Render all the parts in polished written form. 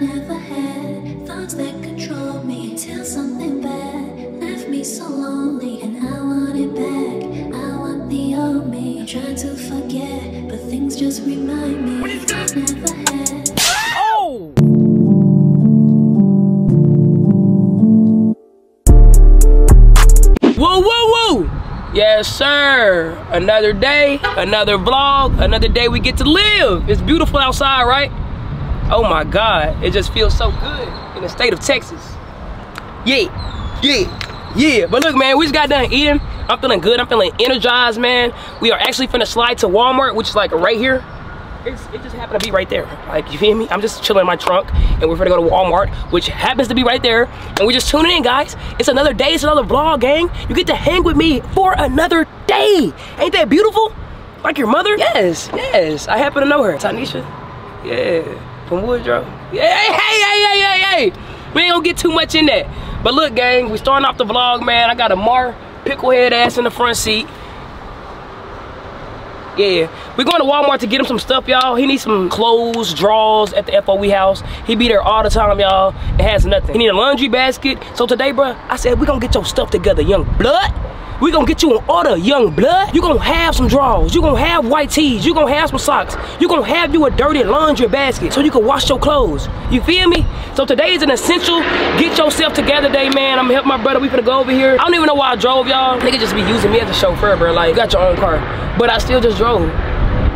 never had. Thoughts that control me until something bad left me so lonely, and I want it back. I want the old me. I try to forget, but things just remind me. What is that? Never had. Oh! Whoa, whoa, whoa! Yes, sir. Another day, another vlog, another day we get to live. It's beautiful outside, right? Oh my God, it just feels so good in the state of Texas. Yeah. But look, man, we just got done eating. I'm feeling good, I'm feeling energized, man. We are actually finna slide to Walmart, which is like right here. It just happened to be right there. Like, you feel me? I'm just chilling in my trunk, and we're finna go to Walmart, which happens to be right there. And we're just tuning in, guys. It's another day, it's another vlog, gang. You get to hang with me for another day. Ain't that beautiful? Like your mother? Yes. I happen to know her. Tanisha. Yeah. From Woodrow. Hey. We ain't gonna get too much in that. But look, gang, we starting off the vlog, man. I got a Mar picklehead ass in the front seat. Yeah, we're going to Walmart to get him some stuff, y'all. He needs some clothes, drawers at the FOE house. He be there all the time, y'all. It has nothing. He need a laundry basket. So today, bro, I said, we gonna get your stuff together, young blood. We gonna get you an order, young blood. You gonna have some drawers, you gonna have white tees, you gonna have some socks, you gonna have you a dirty laundry basket so you can wash your clothes. You feel me? So today is an essential get yourself together day, man. I'm gonna help my brother, we finna go over here. I don't even know why I drove, y'all. Nigga just be using me as a chauffeur, bro. Like, you got your own car. But I still just drove. I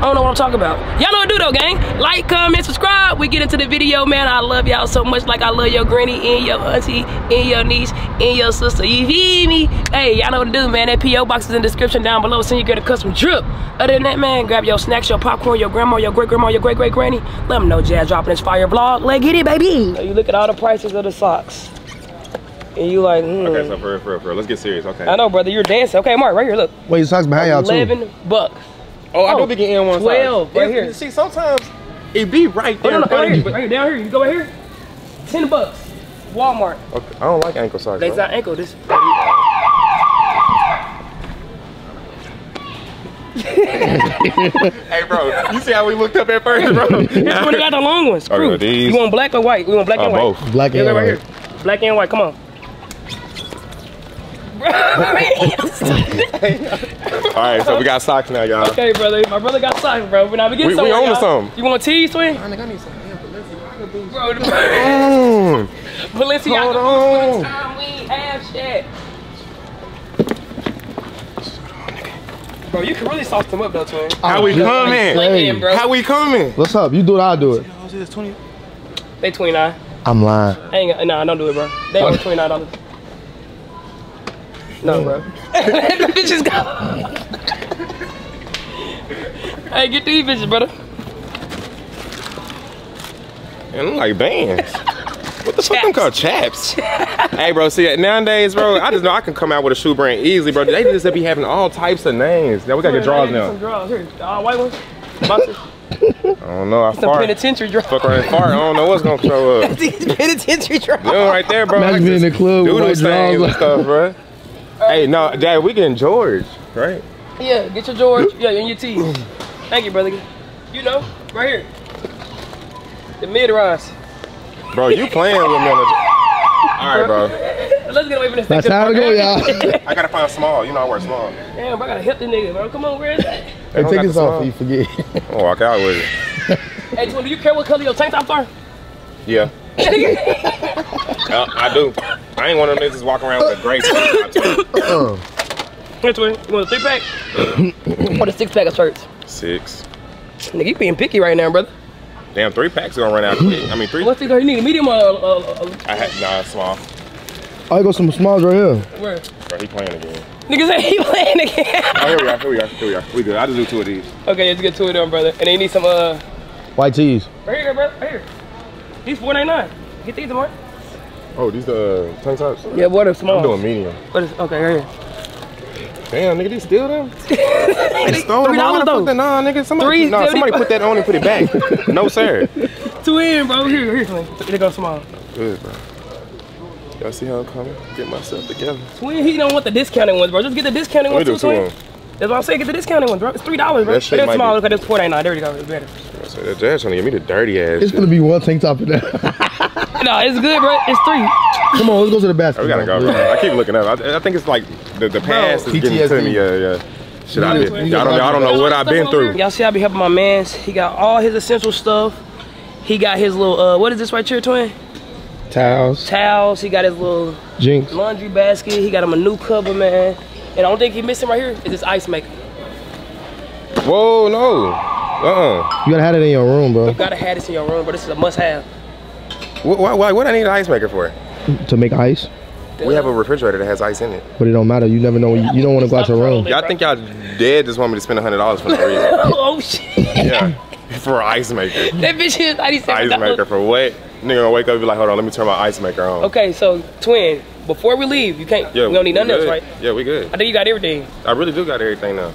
don't know what I'm talking about. Y'all know what to do though, gang. Like, comment, subscribe. We get into the video, man. I love y'all so much like I love your granny and your auntie and your niece and your sister. You feel me? Hey, y'all know what to do, man. That P.O. box is in the description down below. Send you get a custom drip. Other than that, man, grab your snacks, your popcorn, your grandma, your great-grandma, your great-great-granny. Let them know Jazz dropping this fire vlog. Let's get it, baby. So you look at all the prices of the socks. And you like, Okay, so for real. Let's get serious, okay. I know, brother. You're dancing. Okay, Mark, right here, look. Wait, your socks behind y'all, too. $11. Oh, I do be getting in one size. 12, right here. See, sometimes it be right there. Right here, down here. You go right here. $10. Walmart. Okay. I don't like ankle socks. They's not ankle. This. Hey, bro. You see how we looked up at first, bro? This one got the long ones. Screw. You want black or white? We want black and white. Both. Black and white. Right here. Black and white. Come on. Alright, so we got socks now, y'all. Okay, brother. My brother got socks, bro. We're not getting some. We own some. You want tees, twin? I think I need some. Bro, Valencia, hold on. Time we ain't have shit. Bro, you can really sauce them up, though, twin. How we coming? Hey. How we coming? What's up? You do it, I'll do it. They 29. I'm lying. Nah, don't do it, bro. They only $29. No, bro. The bitches gone. Hey, get these bitches, brother. And I'm like, bands. What the fuck them called? Chaps. Hey, bro, see, nowadays, bro, I just know I can come out with a shoe brand easily, bro. They just be having all types of names. Now we gotta get drawers now. Some drawers. Here, white ones. Boxers. I don't know. I fart. Penitentiary draw. Fuck right fart. I don't know what's gonna show up. Penitentiary draw. Doing right there, bro. Imagine being in the club with white drawers and stuff, bro. Hey, no, Dad, we getting George, right? Yeah, get your George, yeah, and your tees. Thank you, brother. You know, right here. The mid-rise. Bro, you playing with me on the... All right, bro. Let's get away from this. That's how we go, y'all. I got to find small. You know I wear small. Damn, bro, I got to help the nigga, bro. Come on, where is that? Hey, take this off, you forget. I'll walk out with it. Hey, do you care what color your tank tops are? Yeah. I do. I ain't one of them niggas walking around with a gray shirt. Hey, twin, you want a 3-pack? Or a 6-pack of shirts? 6. Nigga, you being picky right now, brother. Damn, 3 packs gonna run out quick. I mean, 3. What's it going? You need a medium or I had small. I got some smalls right here. Where? Bro, he playing again. Niggas say he playing again. Oh, here we are. We good. I just do 2 of these. Okay, let's get 2 of them, brother. And they need some white tees. Right here, brother. Right here. These $4.99. Get these, Mark. Oh, these tank tops? Yeah, what are small? I'm doing medium. What is, okay, right here. Damn, nigga, they steal them? They stole them. Why the fuck that? Nah, nigga, somebody put that on and put it back. No, sir. 2 in, bro. Here. They go small. Good, bro. Y'all see how I'm coming? Get myself together. Twin, he don't want the discounted ones, bro. Just get the discounted ones, too, twin. That's what I'm saying. Get the discounted ones, bro. It's $3, bro. That's small. Look at this $4.99. There we go. It's better. That jazz trying to get me the dirty ass. It's going to be one tank top in there. No, it's good, bro. It's three. Come on, let's go to the bathroom. We gotta go, bro. I keep looking up. I think it's like the past is getting to me. Yeah. Shit, I don't know what I've been through. Y'all see, I be helping my mans. He got all his essential stuff. He got his little, what is this right here, twin? Towels. Towels. He got his little Jinx laundry basket. He got him a new cover, man. And I don't think he missing right here is this ice maker. Whoa, no. You gotta have it in your room, bro. You gotta have this in your room, bro. This is a must-have. What I need an ice maker for? To make ice. We have a refrigerator that has ice in it. But it don't matter. You never know. You don't want to go out your room. Y'all think y'all dead just want me to spend $100 for no reason. Oh, shit. Yeah. For an ice maker. That bitch is $97. Ice maker for what? Nigga gonna wake up and be like, hold on, let me turn my ice maker on. Okay, so, twin, before we leave, you can't, yeah, we don't need nothing else, right? Yeah, we good. I think you got everything. I really do got everything now.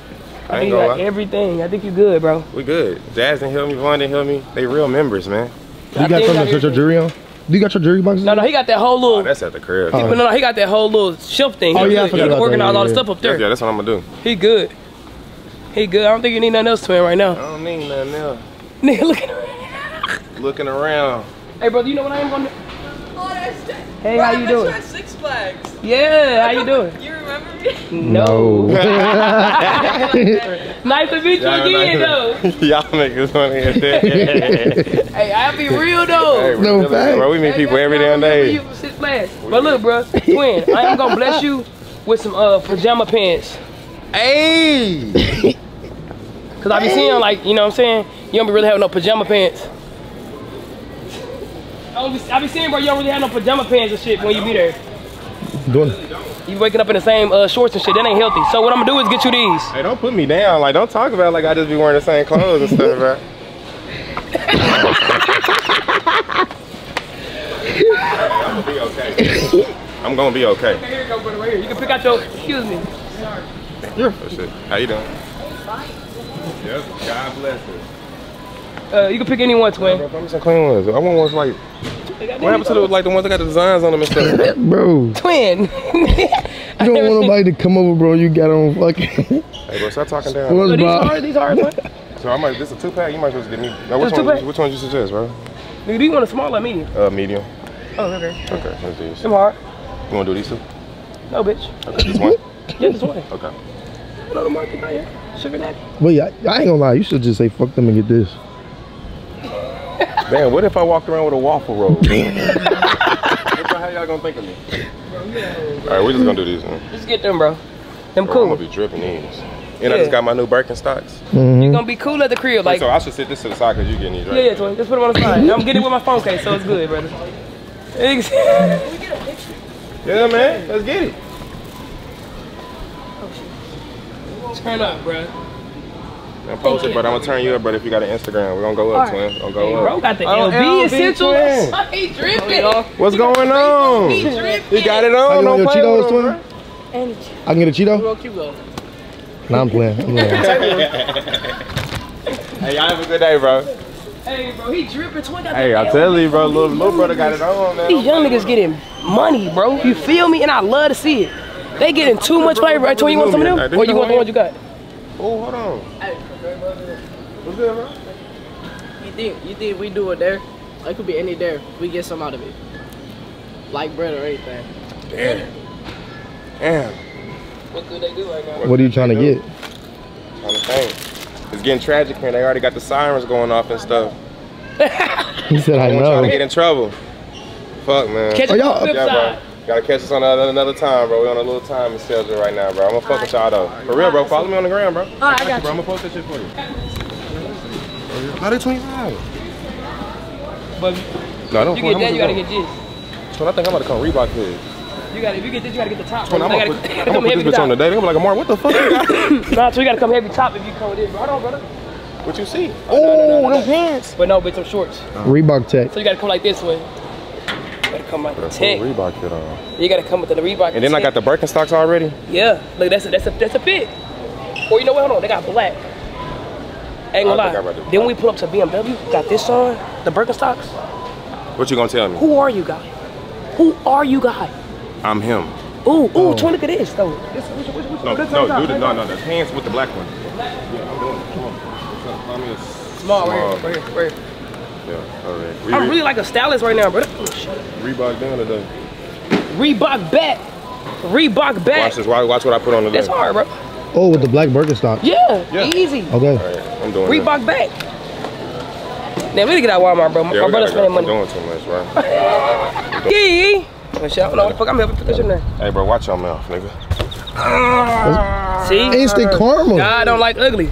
I think you got everything. I think you good, bro. We good. Jazz didn't help me. Vaughn didn't help me. They real members, man. You got something to put your jewelry on? Do you got your jewelry box? No, no, he got that whole little. Oh, that's at the crib. He, no, he got that whole little shelf thing. Oh, yeah, I forgot about organize all the stuff up there. Yeah, that's what I'm gonna do. He good. He good. I don't think you need nothing else, twin, right now. I don't need nothing else. Nigga, looking around. Looking around. Hey, brother, you know what I am gonna do? Oh, that's that. Hey, bro, how you doing? Six Flags. Yeah, how you doing? You remember me? No. Nice to meet you again, though. Y'all niggas on here. Hey, I be real, though. Hey, no fact. Bro, we meet people every damn day. You from Six Flags. But look, bro, twin, I am gonna bless you with some pajama pants. Hey. Cause I be seeing, like, you know what I'm saying? You don't be really having no pajama pants. I be seeing, bro, you don't really have no pajama pants and shit when you be there. You waking up in the same shorts and shit. That ain't healthy. So what I'm gonna do is get you these. Hey, don't put me down. Like, don't talk about it like I just be wearing the same clothes and stuff, bro. I'm gonna be okay. I'm gonna be okay. Okay, here you go, brother, right here. You can pick out your, excuse me. You're for shit. How you doing? Yep, God bless you. You can pick any one, twin. Bro, I'm clean ones. I want ones like. What happened to the, like the ones that got the designs on them and stuff? Bro. Twin. You don't want nobody to come over, bro. You got on fucking. Hey, bro, stop talking down. So these hard ones. So I might. This is a 2-pack. You might just give me. Now, which one you suggest, bro? Nigga, do you want a small or medium? Medium. Oh, okay. Okay, let's do this. Them hard. You want to do these two? No, bitch. Okay, this one. Yeah, this one. Okay. Another market out here. Sugar daddy. Well, yeah, I ain't gonna lie. You should just say fuck them and get this. Man, what if I walked around with a waffle roll? How y'all gonna think of me? Alright, we're just gonna do these ones. Just get them, bro. Them bro, cool. I'm gonna be dripping these. And yeah. I just got my new Birkenstocks. You're gonna be cool at the crib, like. So I should sit this to the side because you getting these, right? Yeah, twin. Just put them on the side. I'm getting it with my phone case, so it's good, brother. Can we get a picture? Yeah, man. Let's get it. Oh, shit. Turn up, bro. And post it, but I'm gonna turn you up, brother. If you got an Instagram, we're gonna go up, right, twin. Gonna go up. Bro got the LB essentials. He dripping. What's going on? He dripping. He got it on. No Cheetos, twin. And I can get a Cheeto. Nah, I'm playing. Hey, y'all have a good day, bro. Hey, bro, he dripping. Twin got the. Hey, I tell you, bro, little brother got it on, man. These young niggas getting money, bro. You feel me? And I love to see it. They getting too much flavor, right? Twin, you want some of them? Or you want the ones you got? Oh, hold on. What's good, bro? You think we do it there? It could be any there. We get some out of it, like bread or anything. Damn. Damn. What could they do right now? What are you trying to get? I'm trying to think. It's getting tragic here. They already got the sirens going off and stuff. He said, "I know." Trying to get in trouble. Fuck, man. Catch us on the flip side. Gotta catch us on another time, bro. We on a little time and schedule right now, bro. I'm gonna fuck with y'all though. For real, bro. Follow me on the gram, bro. All right, I got you, bro. I'm gonna post that shit for you. How they 25? But no, I don't. You get that, you gotta get this. So I think I'm about to come Reebok here. You gotta, if you get this, you gotta get the top. I'm gonna put this bitch on the day. They gonna be like, Amar, what the fuck? Nah, so you gotta come heavy top if you come with this, bro. Hold on, brother. What you see? Oh, them pants. But no, bitch, them shorts. Reebok tech. So you gotta come like this way. Come like the tech. Reebok kit on. You gotta come with the Reebok. And then I got the Birkenstocks already. Yeah, look, that's a fit. Or you know what? Hold on, they got black. I ain't gonna lie. Then we pull up to BMW. Got this on the Birkenstocks. What you gonna tell me? Who are you, guy? Who are you, guy? I'm him. Ooh, ooh, twin, look at this though. No, the pants with the black one. Yeah, I'm doing it. Come on. Small, right here. Yeah, all right. Reebok. I really like a stylist right now, bro. Reebok down today. Reebok back. Reebok back. Watch what I put on the leg. That's hard, bro. Oh, with the black Birkenstock. Yeah, yeah. Easy. Okay. All right, I'm doing Reebok that. Back. Now, we need to get out of Walmart, bro. Yeah, my brother's spending money. I'm doing too much, bro. Yee! No, fuck, I'm helping pick up your name. Hey, bro, watch your mouth, nigga. See? Instant karma. God don't like ugly.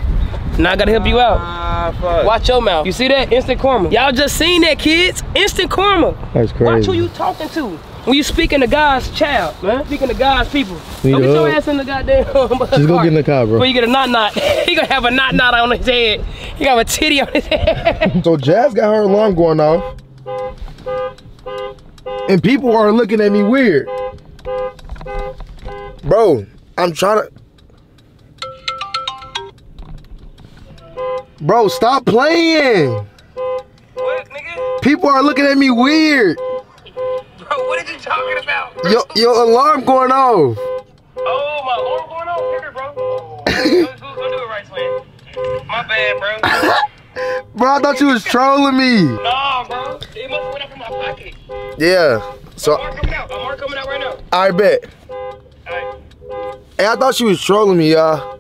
Now I gotta help you out. Fuck. Watch your mouth. You see that? Instant karma. Y'all just seen that, kids. Instant karma. That's crazy. Watch who you talking to. When you speaking to God's child, man. Speaking to God's people. Don't get your ass in the goddamn Just go get in the car, bro. When you get a knot-knot, he gonna have a knot-knot on his head. He gonna have a titty on his head. So Jazz got her alarm going off. And people are looking at me weird. Bro, I'm trying to... Bro, stop playing. What, nigga? People are looking at me weird. Bro, what are you talking about? Your alarm going off. Oh, my alarm going off? Here, bro. Go do it right, Swin. My bad, bro. Bro, I thought you was trolling me. Nah, bro. It must have went up in my pocket. Yeah. So, alarm coming out. Alarm coming out right now. I bet. All right. Hey, I thought she was trolling me, y'all.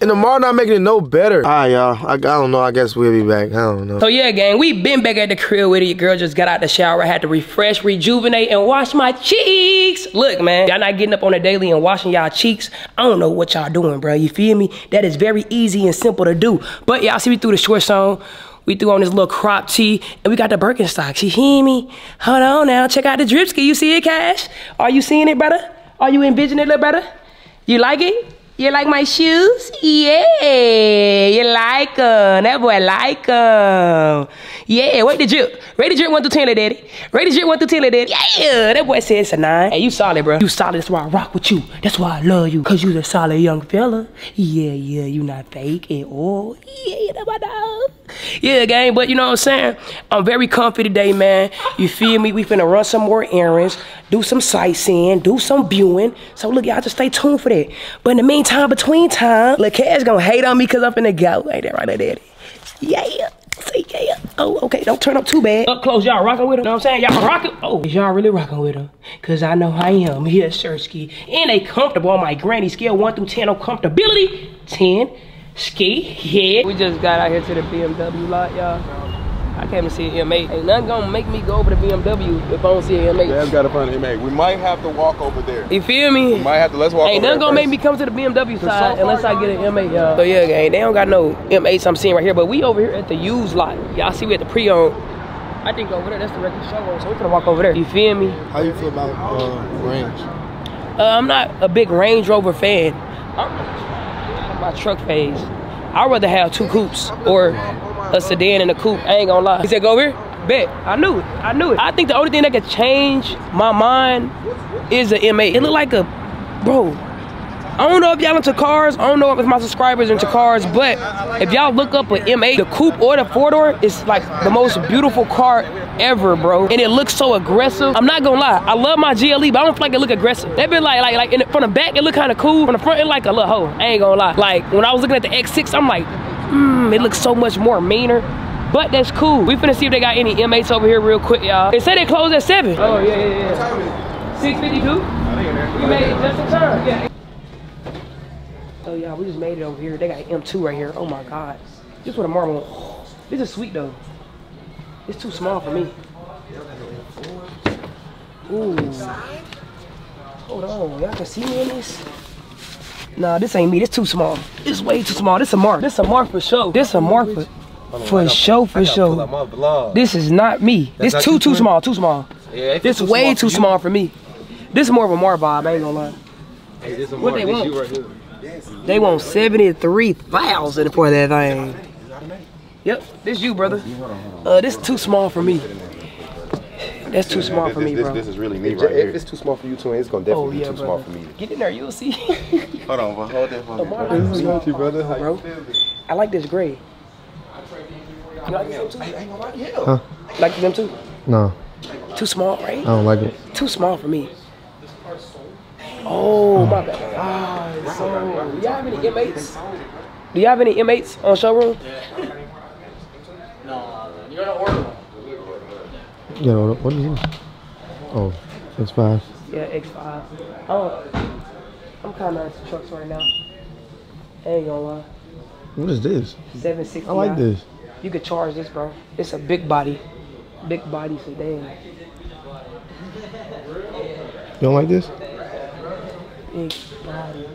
And tomorrow not making it no better. All right, y'all. I don't know. I guess we'll be back. I don't know. So, yeah, gang. We been back at the crib with it. Your girl just got out the shower. I had to refresh, rejuvenate, and wash my cheeks. Look, man. Y'all not getting up on the daily and washing y'all cheeks. I don't know what y'all doing, bro. You feel me? That is very easy and simple to do. But y'all see me through the shorts on. We threw on this little crop tee, and we got the Birkenstocks. You hear me? Hold on now. Check out the dripski. You see it, Cash? Are you seeing it, brother? Are you envisioning it, little brother? You like it? You like my shoes? Yeah, you like them. That boy like them. Yeah, wait the drip. Rate the drip 1 through 10, daddy. Rate the drip 1 through 10, daddy. Yeah, that boy said it's a 9. Hey, you solid, bro. You solid. That's why I rock with you. That's why I love you. Cause you the solid young fella. Yeah, you not fake at all. Yeah, that's my dog. Yeah, gang. But you know what I'm saying? I'm very comfy today, man. You feel me? We finna run some more errands, do some sightseeing, do some viewing. So look, y'all just stay tuned for that. But in the meantime. Between time, look, Cash gonna hate on me because I'm finna go. Ain't that right, daddy? Yeah. See, yeah. Oh, okay. Don't turn up too bad. Up close, y'all rocking with him. Know what I'm saying? Y'all rocking. Oh, is y'all really rocking with him? Because I know I am. Here, Sirski. And they comfortable on my granny scale. 1 through 10 on comfortability. 10. Ski. Yeah. We just got out here to the BMW lot, y'all. I can't even see an M8. Ain't nothing gonna make me go over to BMW if I don't see an M8. Dad's gotta find an M8. We might have to walk over there. You feel me? We might have to, let's walk over there. Ain't nothing gonna make me come to the BMW side unless I get an M8, y'all. So yeah, gang, they don't got no M8s I'm seeing right here, but we over here at the used lot. Y'all see we at the pre-owned. I think over there, that's the record showroom, so we gonna walk over there. You feel me? How you feel about range? I'm not a big Range Rover fan. I'm out of my truck phase. I'd rather have two coupes or a sedan and a coupe, I ain't gonna lie. He said, go over here? Bet. I knew it. I think the only thing that could change my mind is an M8. It look like a, bro, I don't know if y'all into cars, I don't know if my subscribers are into cars, but if y'all look up an M8, the coupe or the four-door, it's like the most beautiful car ever, bro. And it looks so aggressive. I'm not gonna lie, I love my GLE, but I don't feel like it look aggressive. That been like in the, from the back, it look kinda cool. From the front, it like a little hoe, I ain't gonna lie. Like, when I was looking at the X6, I'm like, it looks so much more meaner, but that's cool. We finna see if they got any M8s over here real quick, y'all. They say they closed at 7. Oh, yeah. 6:52? We made it just in time, yeah. So, y'all, we just made it over here. They got an M2 right here. Oh, my God. This is what a marble. Oh, this is sweet, though. It's too small for me. Ooh. Hold on. Y'all can see me in this? Nah, this ain't me. This too small. It's way too small. This a mark. This a mark for show. This a mark for show. This is not me. That's this too small. Too small. Yeah, this way too small for me. This is more of a mark vibe. I ain't gonna lie. Hey, this what they want? Right here. They want 73,000 for that thing. Yep. This you, brother. This too small for me. That's too small for me, bro. This is really me right here. If it's too small for you, too, it's gonna definitely be too small for me. Get in there, you'll see. Hold on, bro. Hold that for me. This is what you, brother. Bro, I like this gray. You like them too? Huh? Like them too? No. Too small, right? I don't like it. Too small for me. Oh, my bad. Ah, so do y'all have any M8s? Do y'all have any M8s on showroom? No. You're gonna order. You know what is it? Oh, X5. Yeah, X5. I'm kind of into trucks right now. I ain't gonna lie. What is this? 760. I like this. You could charge this, bro. It's a big body. Big body sedan. You don't like this? Big body.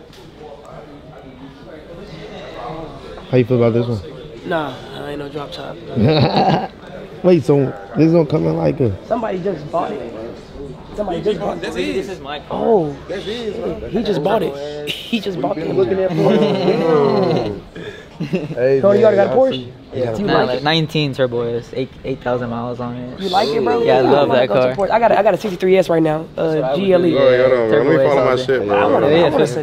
How you feel about this one? Nah, I ain't no drop top. Wait, so this don't come in like a... Somebody just bought it. Somebody just bought it. This is my car. Oh, that's his, bro. He just bought it. He just bought it. Looking at Hey, Cody, you already got a Porsche? Yeah. You like it? 19 turbo is 8,000 miles on it. You like it, bro? Yeah, I love that car. I got a 63S right now. GLE. Hold on, bro. Let me follow my shit,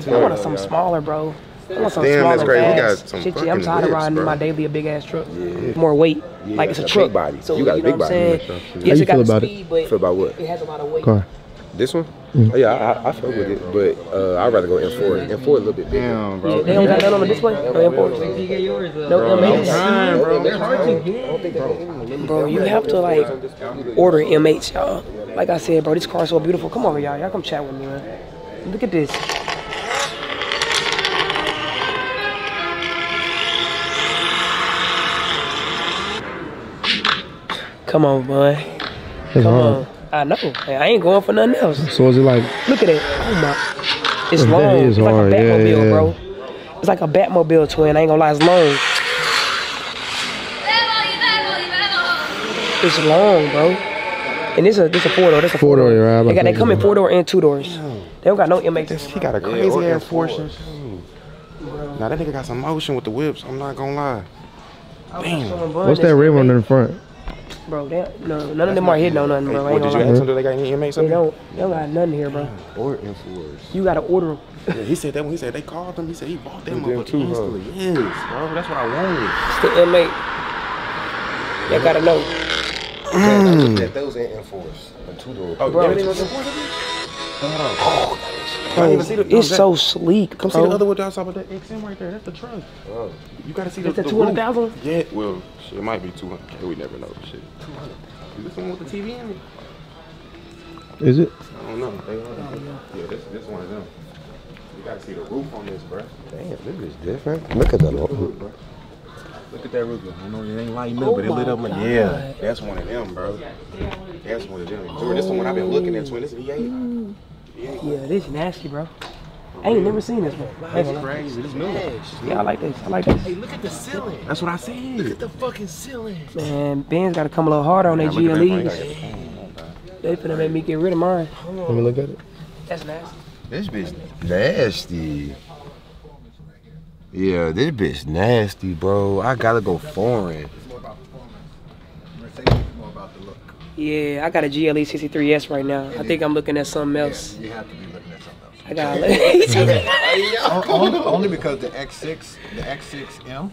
bro. I want some smaller, bro. I want some smaller bags. I'm tired of riding my daily big ass truck. More weight. Like it's a truck body. So you got a big body. How you feel about it? Feel about what? It has a lot of weight. Car. This one? Mm-hmm. Yeah, I fuck with it, but I'd rather go M4. M4 a little bit bigger. Damn, bro. They don't got none on the display? No M4. You get yours, though. No M8s. Bro, you have to, like, order M8s, y'all. Like I said, bro, this car is so beautiful. Come over, y'all. Y'all come chat with me, man. Look at this. Come on, boy. Come on. I know. I ain't going for nothing else. So is it like? Look at it. Oh my! It's long. That is hard. It's like a Batmobile, bro. It's like a Batmobile twin. I ain't gonna lie, it's long. It's long, bro. And this a four door. That's a four door. Right? They come in 4-door and 2-doors. They don't got no M8s. He got a crazy ass Porsche. Now that nigga got some motion with the whips. I'm not gonna lie. Damn. What's that rim on in front? Bro, none of them are hitting on nothing, bro. Hey, did you ask them if they got any M8s? They don't got nothing here, bro. Or M4s. You got to order them. Yeah, he said that when he said they called him, he said he bought them up instantly. Yes, bro, that's what I wanted. It's the M8. Y'all got to know. Those ain't M4s. A 2-door. Oh, bro. It's so sleek, bro. Come see the other one down top of that XM right there. That's the truck. Oh. You gotta see the 200,000? Yeah, well, shit, it might be 200K. We never know. Shit. 200. Is this one with the TV in it? Is it? I don't know. Yeah, this one is them. You gotta see the roof on this, bro. Damn, this is different. Look at that roof, bro. Look at that roof. I know it ain't lighting up, but it lit up like, yeah. That's one of them, bro. That's one of them. Dude, this is the one I've been looking at, twin. This is the V8. Yeah, this is nasty, bro. I ain't never seen this one. That's crazy. This new. Yeah, I like this. I like this. Hey, look at the ceiling. That's what I said. Look at the fucking ceiling. Man, Ben's got to come a little harder on their GLEs. They finna make me get rid of mine. Let me look at it. That's nasty. This bitch nasty. Yeah, this bitch nasty, bro. I gotta go foreign. Yeah, I got a GLE 63S right now. I think I'm looking at something else. Yeah, you have to be looking at something else. I got only because the X6M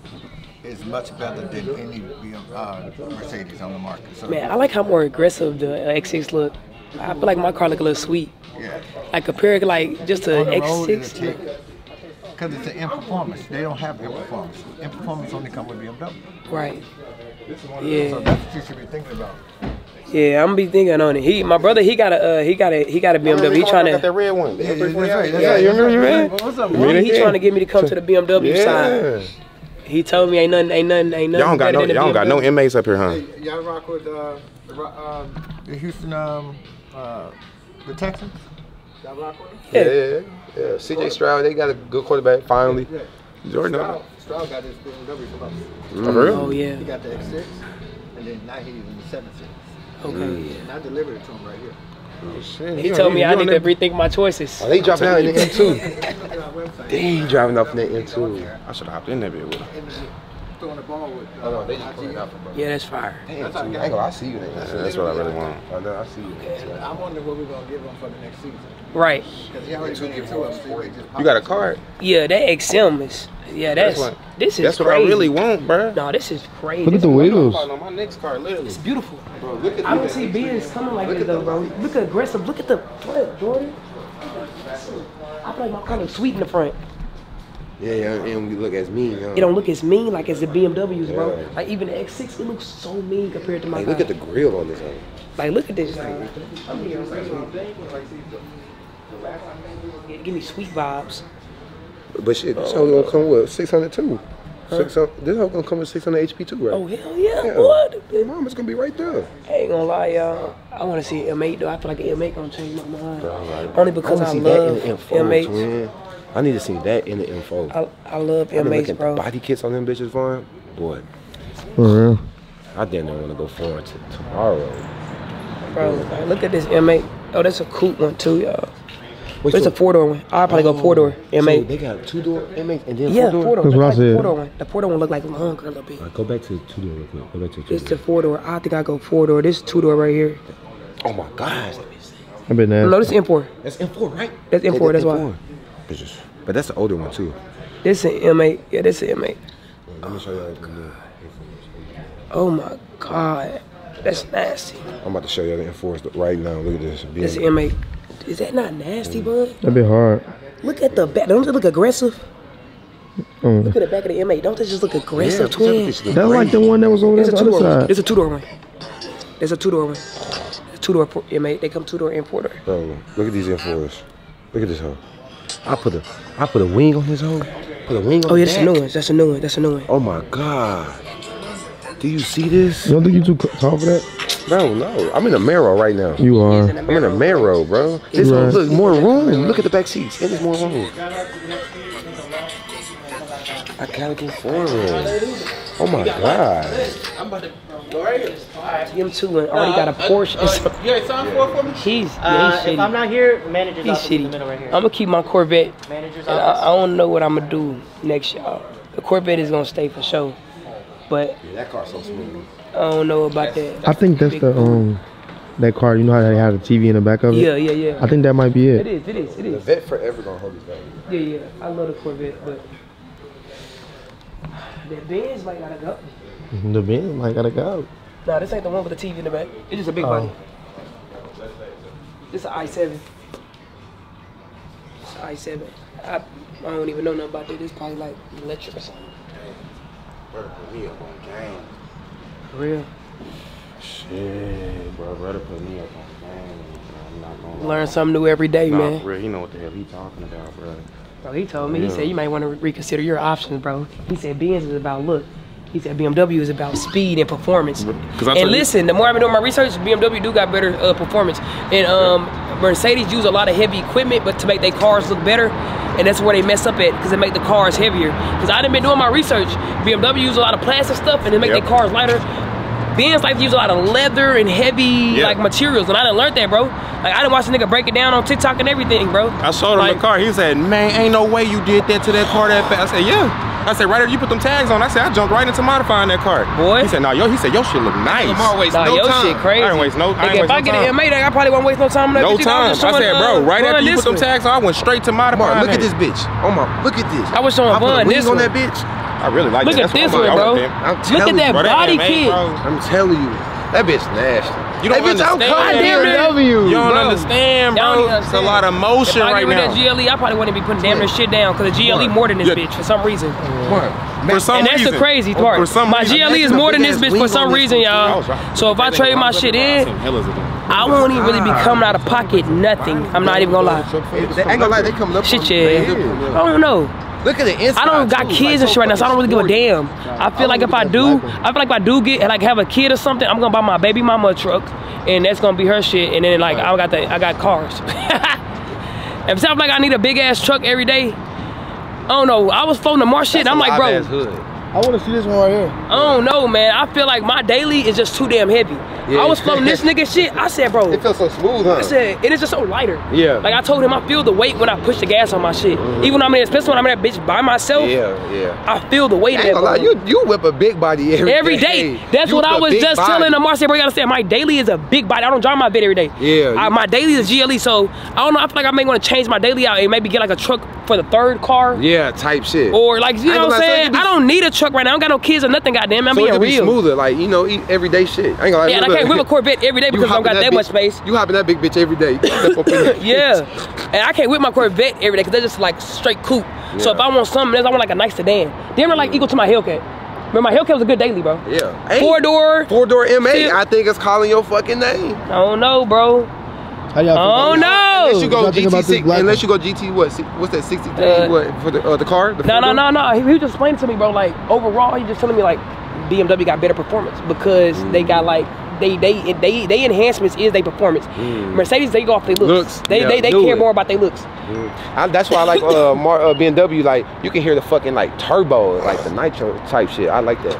is much better than any Mercedes on the market. So man, I like how more aggressive the X6 look. I feel like my car look a little sweet. Yeah. I compare it like just to X6. Because it's an M performance. They don't have M performance. M performance only come with BMW. Right. Yeah. So that's what you should be thinking about. Yeah, I'm be thinking on it. He, my brother, he got a BMW. He trying to. That red one. Yeah, you remember you man? What's up, man? He trying to get me to come to the BMW side. He told me ain't nothing. Y'all don't got no M8s up here, huh? Y'all rock with the Houston, the Texans. Y'all rock with them? Yeah. CJ Stroud, they got a good quarterback finally. Yeah. Jordan. Stroud got his BMW for us. For real? Oh yeah. He got the X6, and then now he's in the 7 Series. Okay. And I delivered it to him right here. Oh, shit. He told me I need to rethink my choices. Oh, they dropped out in the M2. They driving up in the M2. I should have hopped in that bit with him. Throwing the ball with. Oh no, they just put it out for bro. Yeah, that's fire. Damn, I see you. That's what I really want. I know, I see you. I wonder what we're gonna give them for the next season. Right. Because they already gave it to us. You got a card? Yeah, that XM is. Yeah, that's what I really want, bro. No, this is crazy. Look at the wheels. My next car, literally. It's beautiful. Bro, look at I don't see Benz coming like this though, bro. Look aggressive. Look at the front, Jordan. I feel like my car looks sweet in the front. Yeah, and we look as mean. It don't look as mean like as the BMWs, bro. Like even the X6, it looks so mean compared to my car. Look at the grill on this. Like, look at this thing. Give me sweet vibes. But shit, this hoe gonna come with 600 too. Huh? This hoe gonna come with 600 HP too, right? Oh hell yeah, boy! Mom, it's gonna be right there. I ain't gonna lie, y'all. I wanna see M8 though. I feel like M8 gonna change my mind. Right. Only because I love M8. I need to see that in the M4. I love M8, bro. Body kits on them bitches, Vaughn. Boy. Mm-hmm. I didn't want to go foreign to tomorrow. Bro, like, look at this M8. Oh, that's a coupe one too, y'all. It's a four-door one. I'll probably go four-door M8. So they got a two-door M8 and then four-door. That's what I said. The four-door one look like longer a little bit. Right, go back to the two-door real quick. Go back to the two-door. It's the four-door. I think I go four-door. This two-door right here. Oh my gosh. I've been there. No, this is M4. That's M4, right? That's M4. Yeah, that's M4. Why. But that's the older one too. This is an M8. Yeah, this is an M8. Let me show you the M4. Oh my god. That's nasty. I'm about to show y'all the M4 right now. Look at this. This is M8. Is that not nasty, bud? That'd be hard. Look at the back. Don't it look aggressive? Mm. Look at the back of the M8. Don't they just look aggressive, twin? That's like the one that was over there on the other side. It's a two-door one. There's a two-door one. Two-door M8. They come two-door and four-door. Bro, look at these M4s. Look at this hoe. I put a wing on this hoe. Put a wing on. Oh yeah, that's a new one. That's a new one. That's a new one. Oh my god. Do you see this? You don't think you too tall for that? Bro, no. I'm in a Marrow right now. You are. I'm in a Marrow, bro. This one, look, more room. Look at the back seats. It is more room. I gotta get forward. Oh my god. I'm about to go right here. M2 and already got a Porsche. You already signed for me? He's shitty. If I'm not here, manager's office in the middle right here. I'm gonna keep my Corvette. Manager's office. I don't know what I'm gonna do next y'all. The Corvette is gonna stay for sure. But yeah, that car's so smooth. I don't know about that. I think that's the that car. You know how they had a TV in the back of it? Yeah, yeah, yeah. I think that might be it. It is. The Vet forever gonna hold his back. Yeah, yeah. I love the Corvette, but the Benz might gotta go. The Benz might gotta go. Nah, this ain't the one with the TV in the back. It's just a big body. It's an i7. It's an i7. I don't even know nothing about that. It's probably like electric or something. Put me up on game. For real? Shit, bro. Brother put me up on game. I'm not gonna lie. Learn something new every day, man. Bro, you know what the hell he talking about, bro. Bro, he told me. He said you might want to reconsider your options, bro. He said Benz is about look. He said BMW is about speed and performance. And listen, the more I've been doing my research, BMW do got better performance. And Mercedes use a lot of heavy equipment, but to make their cars look better. And that's where they mess up at, because they make the cars heavier. Because I done been doing my research. BMW use a lot of plastic stuff, and they make their cars lighter. Benz like to use a lot of leather and heavy like materials, and I done learned that, bro. Like I done watched a nigga break it down on TikTok and everything, bro. I showed him the car. He said, "Man, ain't no way you did that to that car that fast." I said, "Yeah." I said, "Right after you put them tags on," I said, "I jumped right into modifying that car." Boy. He said, "Nah, yo." He said, "Yo, shit look nice." Nah, your shit crazy. I ain't waste no time. If I get an M8, I probably won't waste no time on that. No time. I said, "Bro, right after you put them tags on, I went straight to modifying." Look at this bitch. Oh my, look at this. I was showing Vaughn this on that bitch. I really like that. Look at this one, bro. Look at that body kit. I'm telling you, that bitch nasty. You don't understand. You don't understand, bro. It's a lot of motion right now. If I get rid of that GLE, I probably wouldn't be putting damn near shit down because the GLE more than this bitch for some reason. And that's the crazy part. My GLE is more than this bitch for some reason, y'all. So if I trade my shit in, I won't even really be coming out of pocket nothing. I'm not even gonna lie. Shit, yeah. I don't know. Look at the inside. I don't got kids and shit right now, so I don't really give a damn. I feel like if I do, get like have a kid or something, I'm gonna buy my baby mama a truck, and that's gonna be her shit. And then like I got cars. If something like I need a big ass truck every day, I don't know. I was floating to more shit. I'm like, bro, I want to see this one right here. I don't know, man. I feel like my daily is just too damn heavy. Yeah. I was floating this nigga shit. I said, bro. It feels so smooth, huh? I said, it is just so lighter. Yeah. Like I told him, I feel the weight when I push the gas on my shit. Mm-hmm. Even when I'm in this pistol, when I'm in that bitch by myself. Yeah, yeah. I feel the weight. I ain't gonna lie, you whip a big body every day. That's what I was just telling Amar. Said, bro, you gotta say my daily is a big body. I don't drive my bed every day. Yeah. My daily is GLE, so I don't know. I feel like I may want to change my daily out and maybe get like a truck for the third car. Yeah, type shit. Or like you know what I'm saying? I don't need a truck right now. I don't got no kids or nothing, goddamn. I'm being real. Smoother, like you know, everyday shit. I ain't gonna lie. Yeah, I can't whip a Corvette every day because I don't got that much space. You hopping that big bitch every day. Yeah, and I can't whip my Corvette every day because they're just like straight coupe. Yeah. So if I want something else, I want like a nice sedan. They're like equal to my Hellcat. Man, my Hellcat was a good daily, bro. Yeah. Hey, four-door M8, shit. I think it's calling your fucking name. I don't know, bro. How y'all feel? Oh, no. Unless you go GT6, unless you go GT, what's that, 63, what, for the car? The no. He just explained to me, bro, like, overall, he just telling me, like, BMW got better performance because they got, like, they enhancements is their performance. Mercedes, they go off their looks. They care more about their looks. That's why I like BMW. Like, you can hear the fucking like turbo, like the nitro type shit. I like that.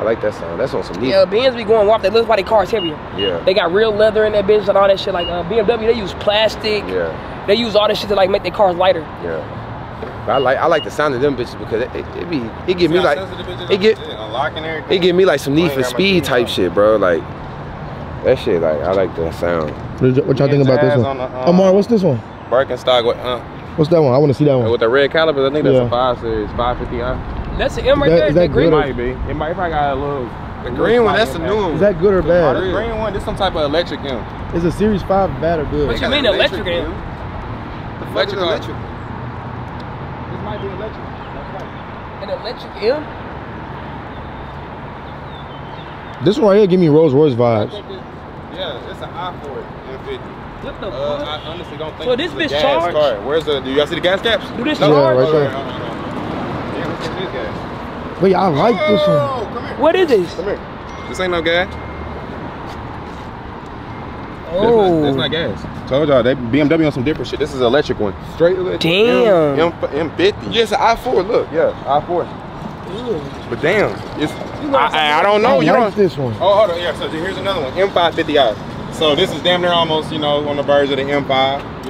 I like that sound. That's on some neat. Yeah, Benz be going off their looks while their car's heavier. Yeah. They got real leather in that bitch and all that shit. Like BMW, they use plastic. Yeah. They use all that shit to like make their cars lighter. Yeah. But I like the sound of them bitches because it give me like some Need for Speed type shit, bro. Like. That shit, like, I like that sound. What y'all think about this one? Omar, what's this one? Birkenstock. What's that one? I want to see that one. With the red calipers, I think that's a 5 Series, 550i. That's an M right there. That green might be. It might probably got a little... The green one, that's the new one. Is that good or bad? The green one, this some type of electric M. Is a Series 5 bad or good? What you mean electric M? Electric M. This might be electric. An electric M? This one right here give me Rolls Royce vibes. Yeah, it's an i4 M50. What the fuck? I honestly don't think. So this bitch charged. Where's the? Do y'all see the gas caps? Do this charge? Yeah, right there. Yeah, wait, I like this one. Come here. What is this? Come here. This ain't no gas. Oh, that's not gas. Told y'all they BMW on some different shit. This is an electric one. Straight electric. Damn. M50. Yeah, it's an i4. Look, yeah, i4. But damn, it's, I don't know. You like this one? Oh, hold on. Yeah, so here's another one, M550i. So this is damn near almost, you know, on the verge of the M5. You know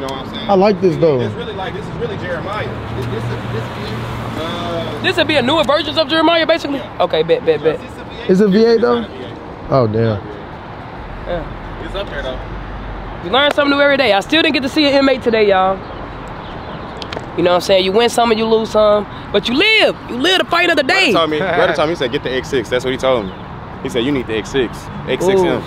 what I'm saying? I like this though. It's really like, this is really Jeremiah. This would be a newer version of Jeremiah, basically. Yeah. Okay, bet. Is it V8 though? Oh damn. Yeah. It's up there though. You learn something new every day. I still didn't get to see an M8 today, y'all. You know what I'm saying? You win some and you lose some, but you live. You live to fight another day. Brother told me, he said, get the X6. That's what he told me. He said, you need the X6. X6M.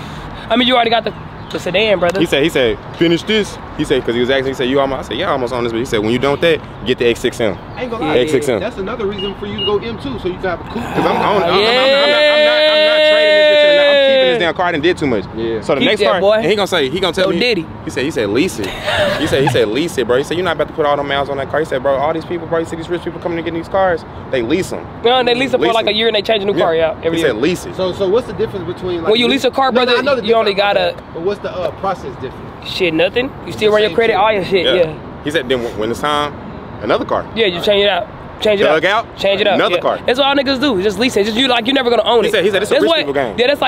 I mean, you already got the sedan, brother. He said, finish this. He said, because he was asking, he said, you almost? I said, yeah, I almost on this. But he said, when you done that, get the X6M. I ain't gonna lie. Yeah. X6M. That's another reason for you to go M2, so you can have a coupe. Because I'm not trading this bitch. I'm keeping this damn car. I done did too much. Yeah. So the next car, he gonna tell me, he said, lease it. he said, lease it, bro. He said, you're not about to put all the miles on that car. He said, bro, all these people, bro, you see these rich people coming to get these cars, they lease them. No, they lease them for like a year and they change a new car out every year. He said, lease it. So what's the difference between like... Well, you lease a car, brother, you only gotta... But what's the process difference? Shit, nothing. You still run your credit, all your shit, yeah. He said, then when it's time, another car. Yeah, you change it out. Change it up. Change it up. Another car. That's what all niggas do. Just lease it. Just you like you're never gonna own it. He said it's a rich people game. Yeah, that's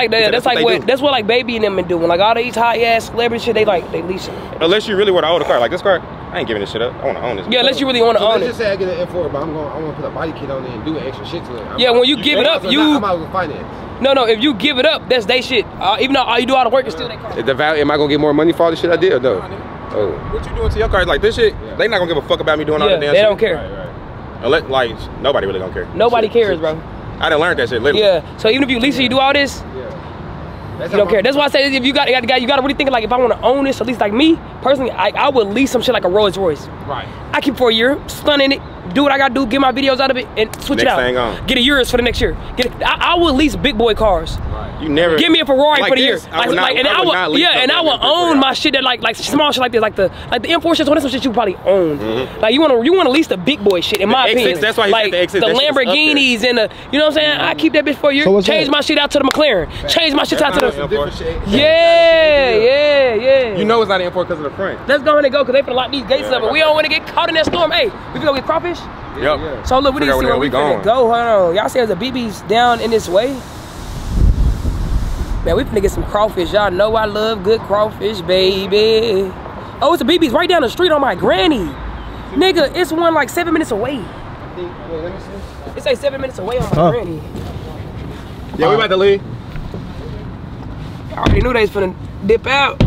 what like Baby and them been doing. Like all these high ass celebrity shit, they lease it. Unless you really want to own the car, like this car, I ain't giving this shit up. I want to own this. Yeah, unless you really want to own it. Let's just say I get an F4, but I'm gonna put a body kit on it and do an extra shit to it. Yeah, when you give it up, I'm out of finance. No, if you give it up, that's they shit. Even though all you do all the work is still their car. The value, am I gonna get more money for all the shit I did or no? Oh. What you doing to your car? Like this shit, they not gonna give a fuck about me doing all the damn shit. They don't care. Like nobody really don't care. Nobody cares, bro. I done learned that shit literally. Yeah. So even if you lease it, you do all this. Yeah. You don't care. That's why I say if you got to really think like if I want to own this, at least like me personally, I would lease some shit like a Rolls Royce. Right. I keep for a year, stun in it, do what I gotta do, get my videos out of it, and switch it out. Next thing on. Get a Urus for the next year. I would lease big boy cars. Right. You never give me a Ferrari like for the year. I would own my shit that like small shit like this, like the M4 shit. So that's some shit you probably own. Mm-hmm. Like you wanna lease the big boy shit in my opinion. That's why he like said the Lamborghinis and the you know what I'm saying. Mm-hmm. I keep that bitch for a year. So change my shit out to the McLaren. Fact. Change my shit out to the yeah. You know it's not an M4 because of the front. Let's go ahead and go because they finna lock these gates up and we don't want to get caught in that storm. Hey, we finna go get crawfish. Yep. Yeah. So look, we didn't see where we finna go. Hold on. Y'all see there's a BB's down in this way. Man, we finna get some crawfish. Y'all know I love good crawfish, baby. Oh, it's a BB's right down the street on my granny. Nigga, it's one like 7 minutes away. It's like 7 minutes away on my granny. Yeah, we about to leave. I already knew they was finna dip out.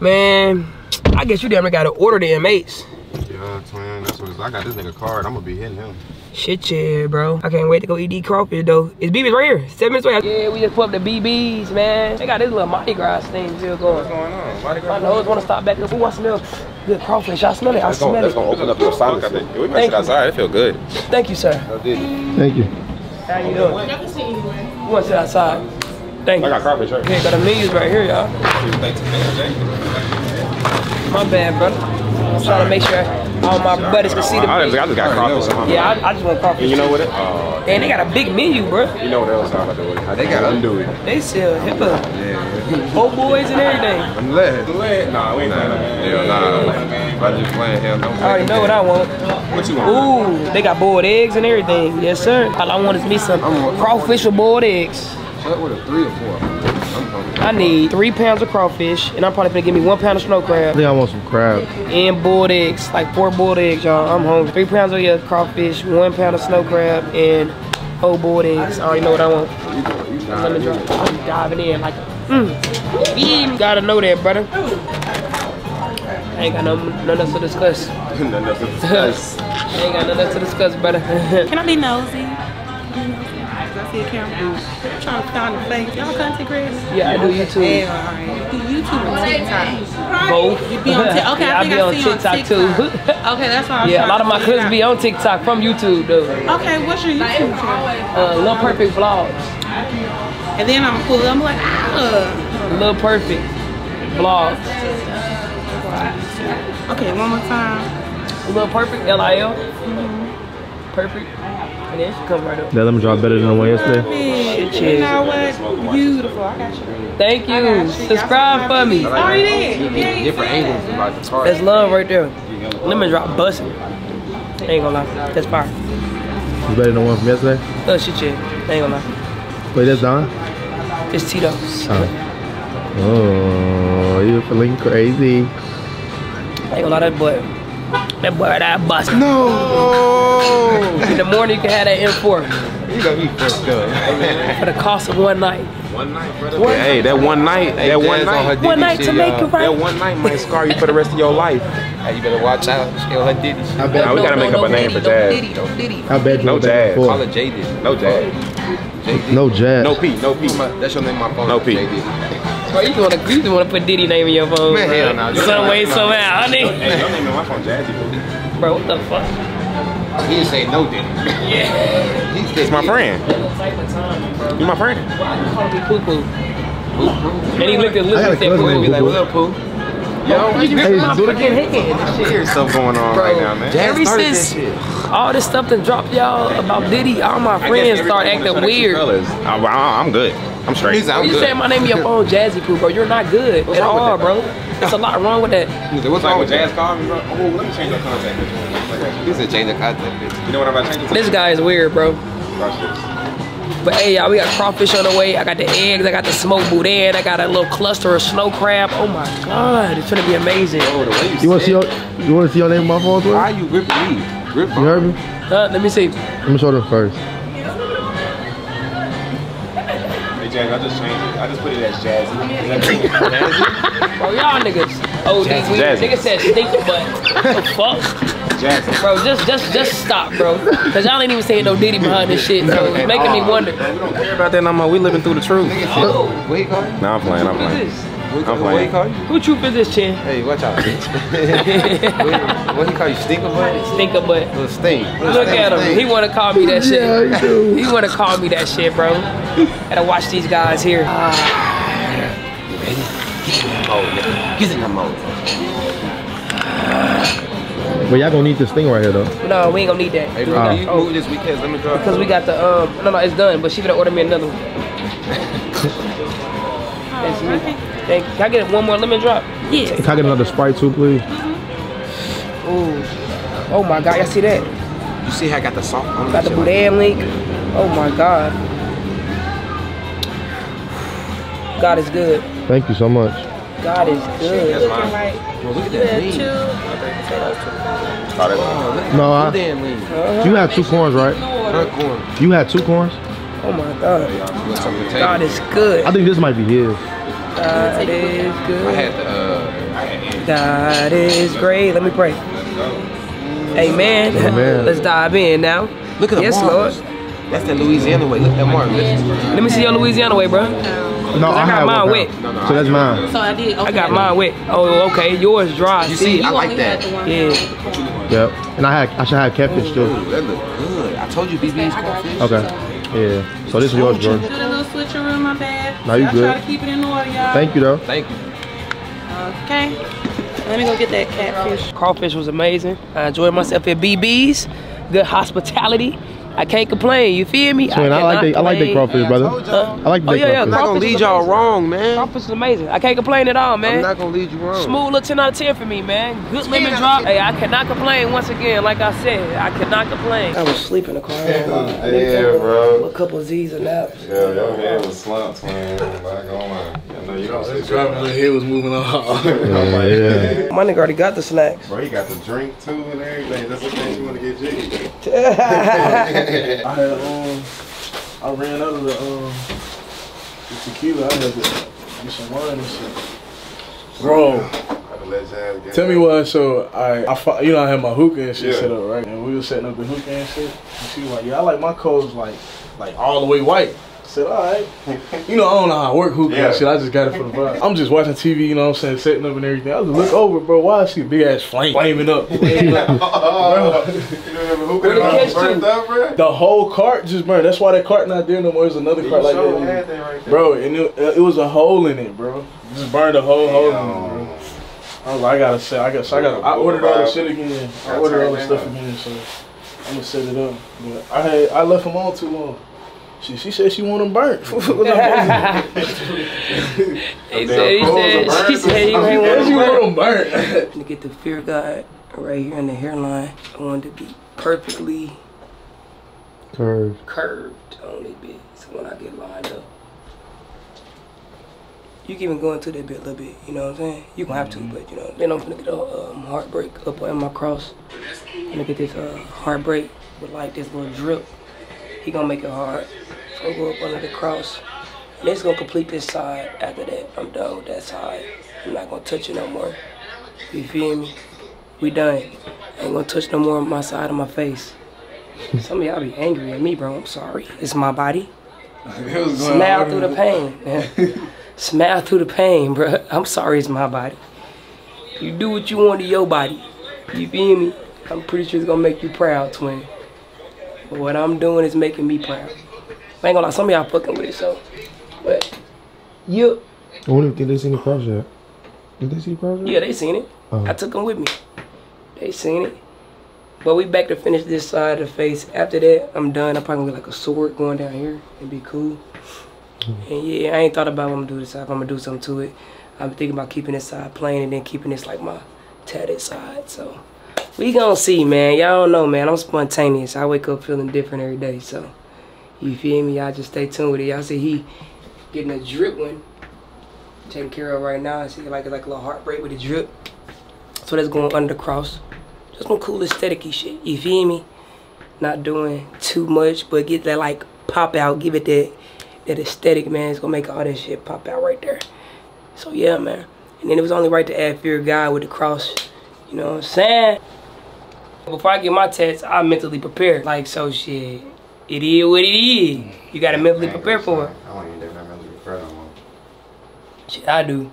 Man, I guess you damn near gotta order the M8s. Yeah, twin, that's what I got this nigga card. I'm gonna be hitting him. Shit, yeah, bro. I can't wait to go eat these crawfish, though. It's BB's right here, 7 minutes away. Yeah, we just put up the BB's, man. They got this little Mardi Gras thing still going. What's going on? Mardi Gras? My nose wanna stop back up. Who wants to know? Good crawfish, I smell it, I smell it. That's gonna open up your sinus. We messed it outside, it feel good. Thank you, sir. Thank you. How you doing? I can sit anywhere. You want to sit outside? Thank you. I got carpet shirt. Yeah, got the menus right here, y'all. My bad, brother. I'm trying to make sure all my buddies can see the I just got carpet. Yeah, I just want carpet. You know what? And they got a big menu, bro. You know what else I'm about to do with it? They got to undo it. They sell hip hop. Yeah. Old boys and everything. I'm glad. Nah, we ain't playing. Nah, I just playing hell. I already know what I want. What you want? Ooh, they got boiled eggs and everything. Yes, sir. All I want is me some crawfish or boiled eggs. With 3 or 4. I need 3 pounds of crawfish, and I'm probably gonna give me 1 pound of snow crab. I think I want some crab. And boiled eggs, like 4 boiled eggs, y'all. I'm hungry. 3 pounds of your crawfish, 1 pound of snow crab, and 4 boiled eggs. I already know what I want. I'm diving in like, You gotta know that, brother. I ain't got nothing else to discuss. I ain't got nothing else to discuss, brother. Can I be nosy? I see a camera. I'm trying to find the face. Y'all content creators? Yeah, I do YouTube. Yeah, you do YouTube and TikTok? Both. You be on TikTok? Okay, yeah, I be on TikTok too. Okay, that's why I'm a lot of my clips be on TikTok from YouTube, though. Okay, what's your YouTube channel? Lil Perfect Vlogs. And then I'm cool. I'm like, Lil Perfect Vlogs. Okay, one more time. Lil Perfect, L-I-L. Perfect. Then she come right up. That lemon drop better than the one yesterday. You know what? Beautiful. I got you. Thank you. You. Subscribe for me. Oh, you did. Different angles about the car. That's love right there. Lemon drop busting. Ain't gonna lie. That's fire. You better than the one from yesterday? Oh, shit, shit. Ain't gonna lie. Wait, that's Don? It's Cheetos. Oh, you're feeling crazy. Ain't gonna lie, that boy. That boy that bust. No! In the morning you can have that M4. You gonna be fucked up. For the cost of one night. One night, brother? One night. That one night. That one night. One night to make it right. That one night might scar you for the rest of your life. Hey, you better watch out. She on her ditties. I bet. Nah, we gotta make up a name for Jazz. I bet. No Jazz. Call it J Diddy. No Jazz. No Jazz. No P. No P. That's your name on my phone. No P. Bro, you want to put Diddy name in your phone? Man, hell no. Some way, somehow, honey. Hey, your name in my phone, Jazzy. Bro, what the fuck? He didn't say no Diddy. Yeah. He's my friend. You my friend. Why you call me Poo Poo? And he looked at Poo and be like, "What's up, Poo?" Yo, you do it again. There's stuff going on right now, man. Ever since all this stuff that dropped, y'all, about Diddy, all my friends start acting weird. I'm good. I'm straight. You saying my name in your phone, Jazzy Poo, bro? You're not good at all, bro. There's a lot wrong with that. What's wrong with Jazz calling me, bro? Oh, let me change your contact, bitch. This is change your contact, bitch. You know what I'm about to change? This guy is weird, bro. But hey, y'all, we got crawfish on the way. I got the eggs. I got the smoked boudin. I got a little cluster of snow crab. Oh my god, it's gonna be amazing. Oh, the way you want to see your, you want to see your name in my phone? Why you gripping me? Grip on. You heard me? Let me see. Let me show them first. I just changed it. I just put it as Jazzy. Jazzy? Bro, y'all niggas. Oh, niggas said stink the butt. What the fuck? Jazzy. Bro, just stop, bro. Cause y'all ain't even saying no Diddy behind this shit. So it's making me wonder. Man, we don't care about that no more. We living through the truth. Oh. Nah, I'm playing. I'm playing. Who truth is this, Chin? Hey, watch out, bitch. What he call you, stinker butt? Stinker butt. Little stink. Look at him. He wanna call me that shit. Yeah, he wanna call me that shit, bro. Gotta watch these guys here. You ready? Get in the mode, nigga. Get in the mode. Well, y'all gonna need this thing right here, though. No, we ain't gonna need that. Hey, bro, you move this weekend. Let me draw. Because we got the no, it's done. But she gonna order me another one. That's me. Thank you. Can I get one more lemon drop? Yeah. Can I get another Sprite too, please? Ooh. Oh my god, y'all see that? You see how I got the soft on the boudin link? Oh my god. God is good. Thank you so much. God is good. That's mine. Well, look at that leaf. No, you had 2 corns, right? You had 2 corns? Oh my god. God is good. I think this might be his. God is good. God is great. Let me pray. Amen. Amen. Let's dive in now. Look at the Lord. That's that Louisiana way. Look at that mark. Let me see your Louisiana way, bro. No, I got mine wet. So that's mine. So I did. Okay. I got mine wet. Oh, okay. Yours dry. You see, I like that. Yeah. Yep. And I should have catfish too. That look good. I told you BB's. Okay. Yeah. So this is yours, bro. Put a little switcheroo in my bag. Now you good. I'll try to keep it in order, y'all. Thank you, though. Thank you. Okay. Let me go get that catfish. Crawfish was amazing. I enjoyed myself at BB's. Good hospitality. I can't complain. You feel me? So I like the crawfish, brother. I like the crawfish. I'm not gonna lead y'all wrong, man. Crawfish is amazing. I can't complain at all, man. I'm not gonna lead you wrong. Smooth little 10 out of 10 for me, man. Good lemon drop. Hey, I cannot complain. Once again, like I said, I cannot complain. I was sleeping in the car. Yeah, bro. A couple of Z's and naps. Yeah, your head was slumped, man. Like, oh my. No, you don't sleep. Driving, the head was moving on. Yeah. My nigga already got the snacks. Bro, he got the drink too and everything. That's the thing you wanna get jiggy. I had I ran out of the tequila. I had to get some wine and shit. Bro, tell me what. So I you know, I had my hookah and shit set up, right? And we were setting up the hookah and shit. And she was like, yeah, I like my clothes like all the way white. I said, all right. You know, I don't know how I work hookah and shit. I just got it for the vibe. I'm just watching TV, you know what I'm saying, setting up and everything. I just look over, bro. Why is she big ass flaming up? The whole cart just burned. That's why that cart not there no more. There's another cart like that, right there. Bro. And it was a hole in it, bro. Just burned a whole hole in it, bro. I was like, I ordered all the shit again. I ordered all the stuff again, so I'm gonna set it up. But I left them on too long. She said she want them burnt. She said she want them burnt. I'm gonna get the fear guide right here in the hairline. I want to be perfectly curved on that bit. So when I get lined up, you can even go into that bit a little bit, you know what I'm saying? You gonna have to, but you know, then I'm gonna get a heartbreak up on my cross. I'm gonna get this heartbreak with like this little drip. He gonna make it hard. So I go up under the cross. And it's gonna complete this side. After that, I'm done with that side. I'm not gonna touch it no more. You feel me? We done. I ain't gonna touch no more on my side of my face. Some of y'all be angry at me, bro. I'm sorry. It's my body. Smile through the pain, man. Smile through the pain, bro. I'm sorry, it's my body. You do what you want to your body. You feel me? I'm pretty sure it's gonna make you proud, twin. But what I'm doing is making me proud. I ain't gonna lie, some of y'all fucking with it, so. But, you. I wonder if they seen the cross yet. Did they see the cross yet? Yeah, they seen it. I took them with me. They seen it. But we back to finish this side of the face. After that, I'm done. I'm probably gonna get like a sword going down here. It'd be cool. And yeah, I ain't thought about what I'm gonna do this side. If I'm gonna do something to it, I'm thinking about keeping this side plain and then keeping this like my tatted side, so. We gonna see, man. Y'all don't know, man. I'm spontaneous. I wake up feeling different every day, so. You feel me? Y'all just stay tuned with it. Y'all see he getting a drip one taken care of right now. I see like a little heartbreak with the drip. So that's going under the cross. Just some cool aesthetic-y shit. You feel me? Not doing too much, but get that like pop out. Give it that aesthetic, man. It's gonna make all that shit pop out right there. So yeah, man. And then it was only right to add Fear God with the cross. You know what I'm saying? Before I get my tats, I mentally prepare. Like, so shit, it is what it is. You gotta mentally prepare for it. I don't even do that mentally prepare no more. Shit, I do.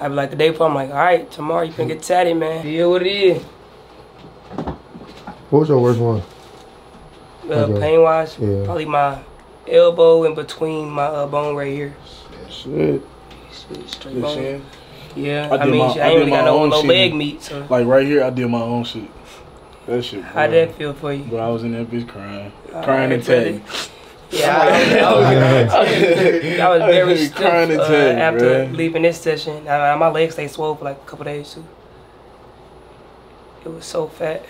I be like, the day before, I'm like, all right, tomorrow you can get tatted, man. It is what it is. What was your worst one? Pain-wise? Yeah. Probably my elbow in between my bone right here. Shit. Straight bone. Shit. Yeah, I ain't really got no leg meat. So. Like right here, I did my own shit. That shit, bro. How'd that feel for you? Bro, I was in that bitch crying. Crying and tatting. Yeah, I was very stiff after leaving this session. My legs, they swole for like a couple days too. It was so fat.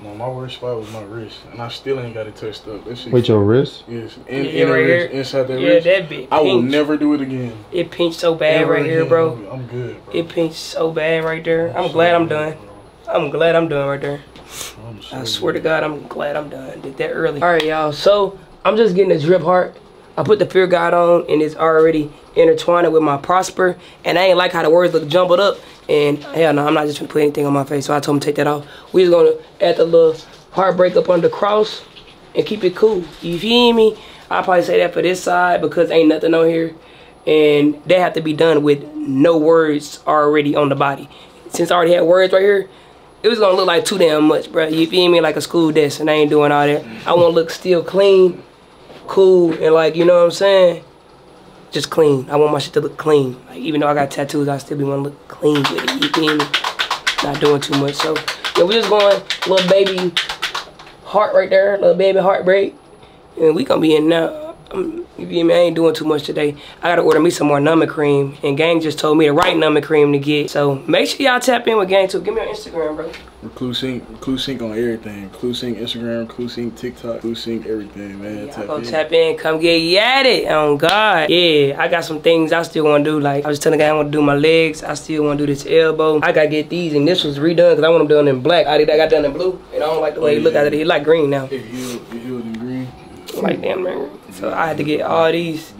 No, my worst spot was my wrist. And I still ain't got it touched up. That shit. Wait, your wrist? Yes. In right here. Inside that wrist. Yeah, that bitch. I will never do it again. It pinched so bad right here, bro. I'm good, bro. It pinched so bad right there. I'm glad I'm done. I'm glad I'm done right there. I swear to God, I'm glad I'm done. Did that early. All right, y'all. So I'm just getting a drip heart. I put the Fear God on, and it's already intertwined with my Prosper. And I ain't like how the words look jumbled up. And hell no, I'm not just gonna put anything on my face. So I told him to take that off. We just gonna add the little heartbreak up under the cross and keep it cool. You feel me? I'll probably say that for this side because ain't nothing on here, and they have to be done with no words already on the body. Since I already had words right here. It was gonna look like too damn much, bro. You feel me? Like a school desk, and I ain't doing all that. I wanna look still clean cool and like, you know what I'm saying? Just clean. I want my shit to look clean. Like, even though I got tattoos, I still be want to look clean with it. You feel me? Not doing too much. So, yeah, we just going little baby heart right there, little baby heartbreak. And we gonna be in now. You feel me? I ain't doing too much today. I gotta order me some more numbing cream. And Gang just told me the right numbing cream to get. So make sure y'all tap in with Gang too. Give me on Instagram, bro. Clue Sync on everything. Clue Sync Instagram, Clue Sync TikTok, Clue Sync everything, man. Yeah, tap in, come get at it. Oh God, yeah. I got some things I still want to do. Like I was telling the guy I want to do my legs. I still want to do this elbow. I gotta get these, and this was redone because I want them done in black. I got done in blue, and I don't like the way he look out of it. He like green now. If you in green, like damn man. So I had to get all these.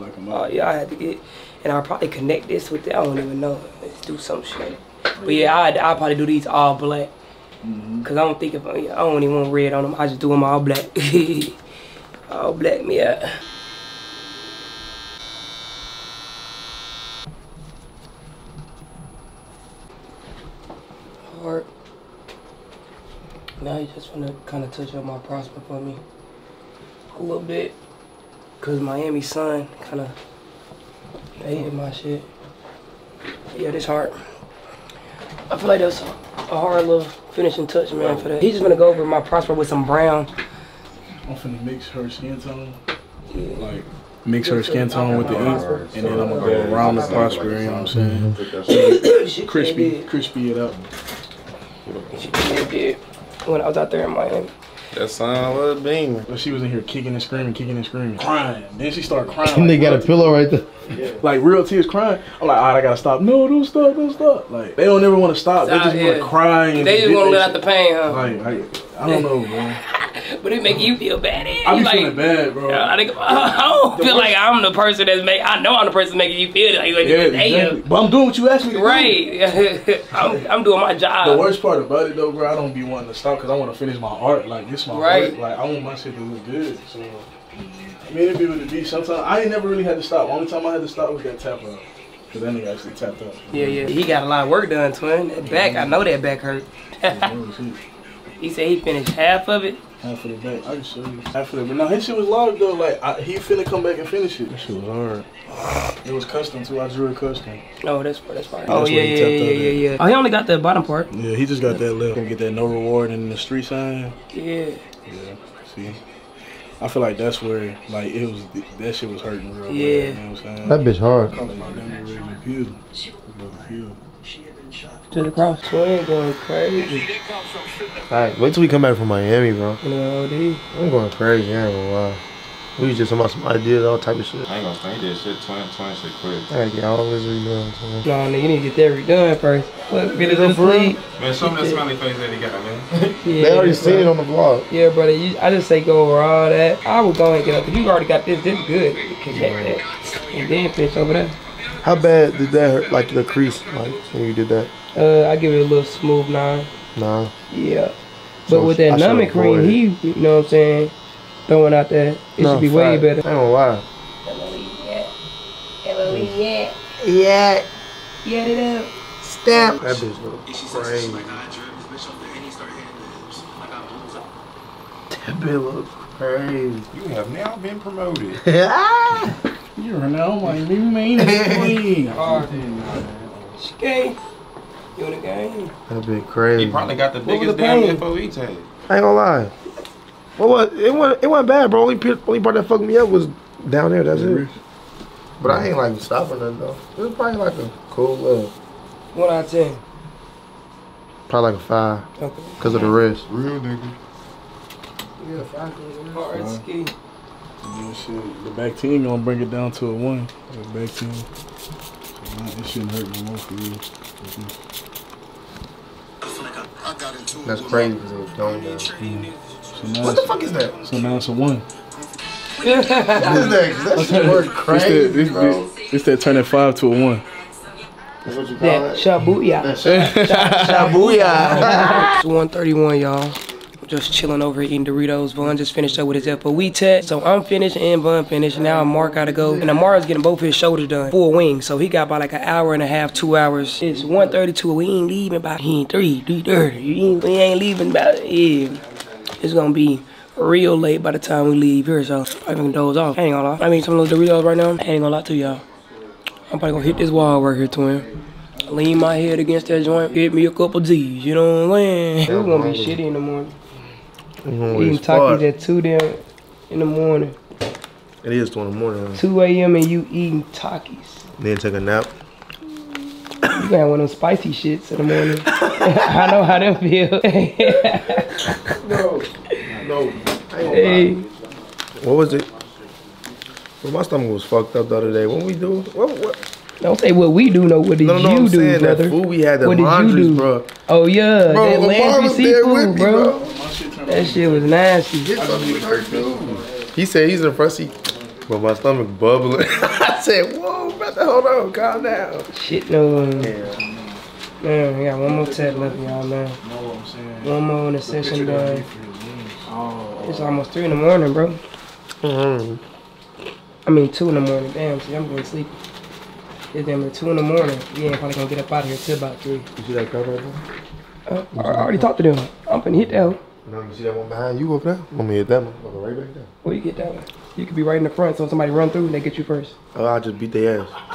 Yeah, I had to get, and I'll probably connect this with that. I don't even know. Let's do some shit. But yeah, I'll probably do these all black. Cause I don't think if I don't even want red on them. I just do them all black. All black me up. Hard. Now you just wanna kind of touch up my prosper for me a little bit, cause Miami sun kind of hated my shit. Yeah, this hard. I feel like that's a hard little finishing touch, man, for that. He's just gonna go over my prosper with some brown. I'm finna mix her skin tone. Yeah. Like, mix her skin tone with the ink, and then I'm gonna go around the prosper, you know what I'm saying? crispy it up. When I was out there in Miami. That sound was banging. She was in here kicking and screaming, crying. Then she started crying. Like, they got a pillow right there. Yeah. Like real tears crying. I'm like, all right, I gotta stop. No, don't stop. Like they don't ever want to stop. They just want to cry. And they just want to let out the pain, huh? Like, I don't know, bro. But it make you feel bad. I be feeling bad, bro. I know I'm the person making you feel like exactly. But I'm doing what you asked me to do. Right. I'm doing my job. The worst part about it, though, bro, I don't be wanting to stop because I want to finish my art. Like, this my art. Like, I want my shit to look good. So, I mean, it'd be what it be. Sometimes I ain't never really had to stop. Only time I had to stop was that tap out. Because then he actually tapped up. Yeah. He got a lot of work done, twin. That back, I know that back hurt. He said he finished half of it. Half of the back, I can show you. Half of it, but no, his shit was large though. Like he finna come back and finish it. That shit was hard. It was custom too. I drew it custom. Oh, that's fine. Oh yeah. Oh, he only got the bottom part. Yeah, he just got that left. Gonna get that no reward and the street sign. Yeah. See, I feel like that's where like it was. That shit was hurting real bad. Yeah. You know what I'm saying? That bitch hard. To the cross. Twin going crazy. Alright, wait till we come back from Miami, bro. No, dude. I'm going crazy. I ain't gonna lie. We was just talking about some ideas, all type of shit. I ain't gonna think this shit. Twin shit quick. I gotta get all this redone, twin. No, nigga, you need to get that redone first. Look, get it up for me. Man, show me that smiley face that he got, man. Yeah, they already seen it on the vlog. Yeah, brother. I just say go over all that. I would go and get up. If you already got this, this good. That. And then pitch over there. How bad did that hurt, like the crease, like when you did that? I give it a little smooth 9. 9? Yeah. But so with that numbing cream, you know what I'm saying, throwing out that, it should be way better. I don't lie. Yeah. Yeah, it up. Stamp. That bitch looks crazy. That bitch looks crazy. You have now been promoted. You are now my new main queen. Okay. You in the game? That'd be crazy. He probably got the biggest damn FOE tag. I ain't gonna lie. It wasn't bad, bro. Only part that fucked me up was down there. That's it. But I ain't like stopping nothing though. It was probably like a cool little 1 out of 10. Probably like a 5. Okay. Because of the wrist. Real nigga. Yeah, 5. Hard ski. Yeah, shit. The back team gonna bring it down to a 1. The back team. It shouldn't hurt no more for you. That's crazy because it was going down. So what the fuck is that? So now it's a 1. What is that? That shit worked crazy, it's that turning 5 to a 1. That's what you call that? Shabuya. Shabuya. It's 1:31, y'all. Just chilling over eating Doritos. Von just finished up with his FOE test. So I'm finished and Von finished. Now Mark gotta go. And Amara's getting both his shoulders done. Full wing. So he got about like 1.5 hours, 2 hours. It's 1:32. We ain't leaving about 3:30. We ain't leaving about, yeah. It's gonna be real late by the time we leave here, so I can doze off. I ain't gonna lie. I mean, some of those Doritos right now, I ain't gonna lie to y'all. I'm probably gonna hit this wall right here, twin. Lean my head against that joint, hit me a couple G's, you know what I'm saying? We're gonna be shitty in the morning. Eating Takis at 2 damn in the morning. It is 2 in the morning, huh? 2 a.m. and you eating Takis. Then take a nap. You got one of them spicy shits in the morning. I know how them feel. No. Hey. What was it? Well, my stomach was fucked up the other day. What we do? What? Don't say what we do, no. What did you do, brother? That food we had, the laundries, bro. Oh, yeah. Bro, that laundry seafood, bro. That shit was nasty. He said he's in the front seat. But my stomach bubbling. I said, whoa, brother, hold on, calm down. Shit, no. Yeah. Man, we got one more tap left, y'all, man. One more in the session, dog. It's almost 3 in the morning, bro. I mean, 2 in the morning. Damn, see, I'm going to sleep. It's damn near 2 in the morning. We ain't probably gonna get up out of here till about 3. You see that car right there? I already talked to them. I'm finna hit that one. No, you see that one behind you over there? I'm gonna hit that one. I'm right back there. Well, you get that one. You could be right in the front, so if somebody run through, they get you first. Oh, I'll just beat their ass.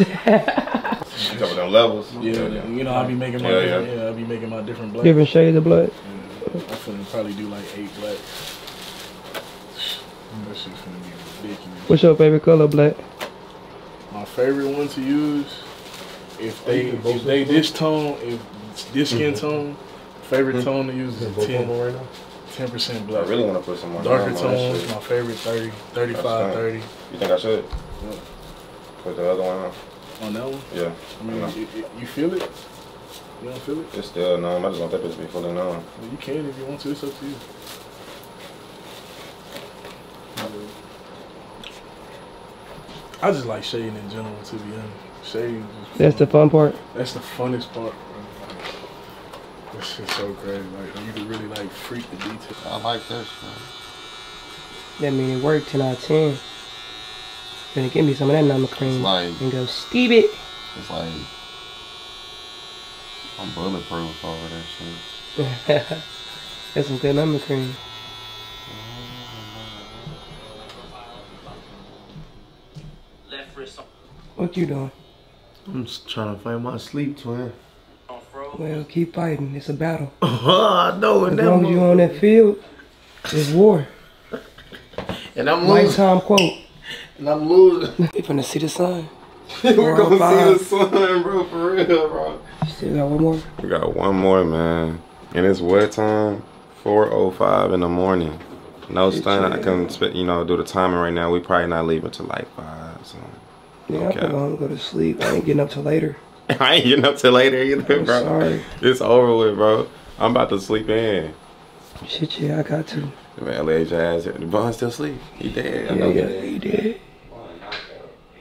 You talking about levels? Yeah. You know, I'll be making my I'll be making my different blacks. Different shades of blood? Yeah. I finna probably do like 8 blacks. That shit's finna be ridiculous. What's your favorite color, black? My favorite one to use, if they this tone, if this skin tone, favorite tone to use is 10% black. I really want to put some more darker tones. My favorite 30, 35, 30. You think I should? Yeah. Put the other one on. On that one? Yeah. I mean, you feel it? You don't feel it? It's still numb. I just want that bitch to be fully numb. Well, you can if you want to. It's up to you. I just like shading in general, to be honest. Shading. That's the fun part? That's the funnest part, bro. Like, this shit's so crazy. Like, you can really, like, freak the detail. I like this, bro. That mean it worked 10 out of 10. Gonna give me some of that number cream and go steep it. It's like, I'm bulletproof over that shit. That's some good number cream. What you doing? I'm just trying to find my sleep, twin. Well, keep fighting. It's a battle. I know. As long as you on that field, it's war. And I'm losing. Lifetime quote. And I'm losing. We finna see the sun. We're gonna see the sun, bro. For real, bro. You still got one more? We got one more, man. And it's what time? 4:05 in the morning. No stun. I couldn't, you know, do the timing right now. We probably not leaving till like 5. So. Yeah, okay. I'm gonna go to sleep. I ain't getting up till later. I ain't getting up till later either, bro. Sorry. It's over with, bro. I'm about to sleep in. Shit, yeah, I got to. Man, laid your ass here. The bond still sleep. He dead. Yeah, I know he dead.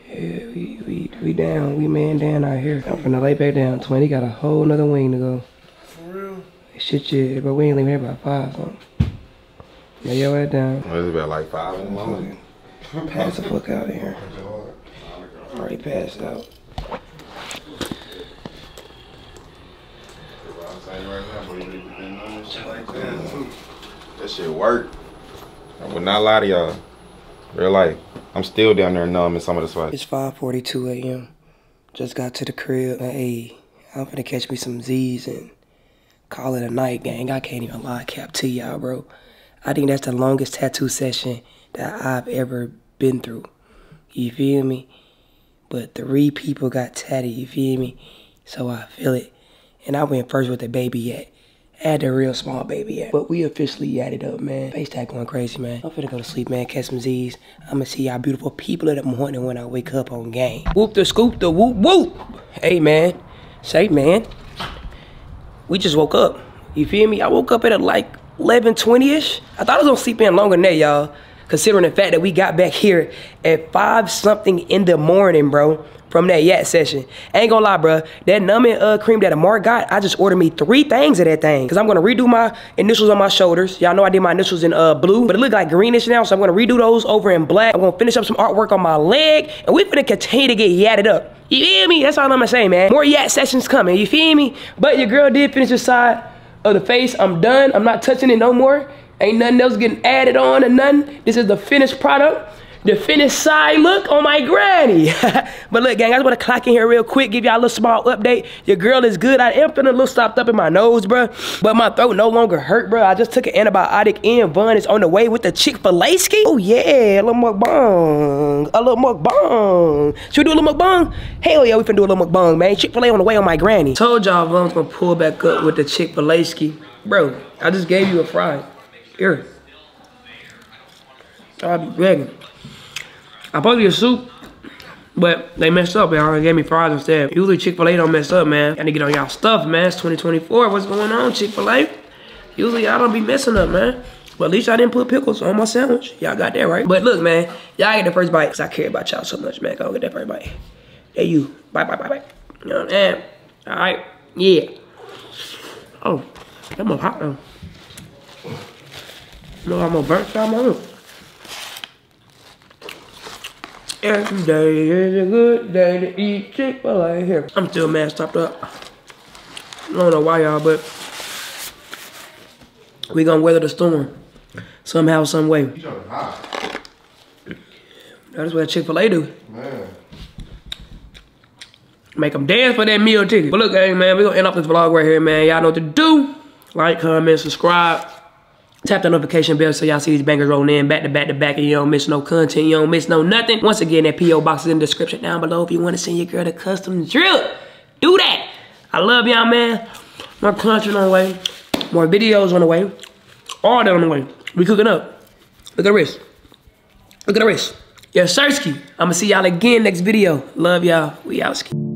Yeah, we down. We man down out here. I'm finna lay back down, twin. He got a whole nother wing to go. For real? Shit, yeah, but we ain't leaving here by 5, so. Lay your ass down. Well, it's about like 5 in the morning. Pass the fuck out of here. Already passed out. That shit worked. I would not lie to y'all. Real life. I'm still down there numb in some of the spots. It's 5:42 a.m. Just got to the crib. Hey, I'm finna catch me some Z's and call it a night, gang. I can't even lie, cap to y'all, bro. I think that's the longest tattoo session that I've ever been through. You feel me? But 3 people got tatted, you feel me? So I feel it. And I went first with the baby at. I had the real small baby at. But we officially added up, man. Face tag going crazy, man. I'm finna go to sleep, man. Catch some Z's. I'm gonna see y'all beautiful people in the morning when I wake up on game. Whoop the scoop the whoop whoop. Hey, man. Say, man. We just woke up. You feel me? I woke up at like 11:20-ish. I thought I was gonna sleep in longer than that, y'all. Considering the fact that we got back here at 5-something in the morning, bro, from that yacht session. I ain't gonna lie, bro. That numbing cream that Amar got, I just ordered me 3 things of that thing. Because I'm gonna redo my initials on my shoulders. Y'all know I did my initials in blue, but it look like greenish now, so I'm gonna redo those over in black. I'm gonna finish up some artwork on my leg, and we finna continue to get yatted up. You feel me? That's all I'm gonna say, man. More yacht sessions coming, you feel me? But your girl did finish the side of the face. I'm done. I'm not touching it no more. Ain't nothing else getting added on or nothing. This is the finished product. The finished side look on my granny. But look, gang, I just want to clock in here real quick, give y'all a little small update. Your girl is good. I am feeling a little stopped up in my nose, bro. But my throat no longer hurt, bro. I just took an antibiotic in. Bun is on the way with the Chick-fil-A ski. Oh, yeah. A little mukbang. A little mukbang. Should we do a little mukbang? Hell yeah, we finna do a little mukbang, man. Chick-fil-A on the way on my granny. Told y'all Vun's gonna pull back up with the Chick-fil-A ski. Bro, I just gave you a fry. Here. I'll be begging. I supposed to get soup, but they messed up, y'all. They gave me fries instead. Usually Chick-fil-A don't mess up, man. I need to get on y'all stuff, man. It's 2024. What's going on, Chick-fil-A? Usually y'all don't be messing up, man. But at least I didn't put pickles on my sandwich. Y'all got that, right? But look, man, y'all get the first bite because I care about y'all so much, man. Go get that first bite. Hey, you. Bye, bye, bye, bye. You know what I'm saying? All right. Yeah. Oh, that more hot, though. No, I'm gonna burnt y'all, man. Every day is a good day to eat Chick-fil-A here. I'm still mad stopped up. I don't know why, y'all, but we gonna weather the storm somehow, some way. That's what Chick-fil-A do. Man. Make them dance for that meal ticket. But look, hey, man, we gonna end off this vlog right here, man. Y'all know what to do. Like, comment, subscribe. Tap that notification bell so y'all see these bangers rolling in back to back to back, and you don't miss no content, you don't miss no nothing. Once again, that P.O. box is in the description down below. If you want to send your girl the custom drip, do that. I love y'all, man. More content on the way. More videos on the way. All that on the way. We cooking up. Look at the wrist. Look at the wrist. Yes, Sirski. I'm going to see y'all again next video. Love y'all. We out, ski.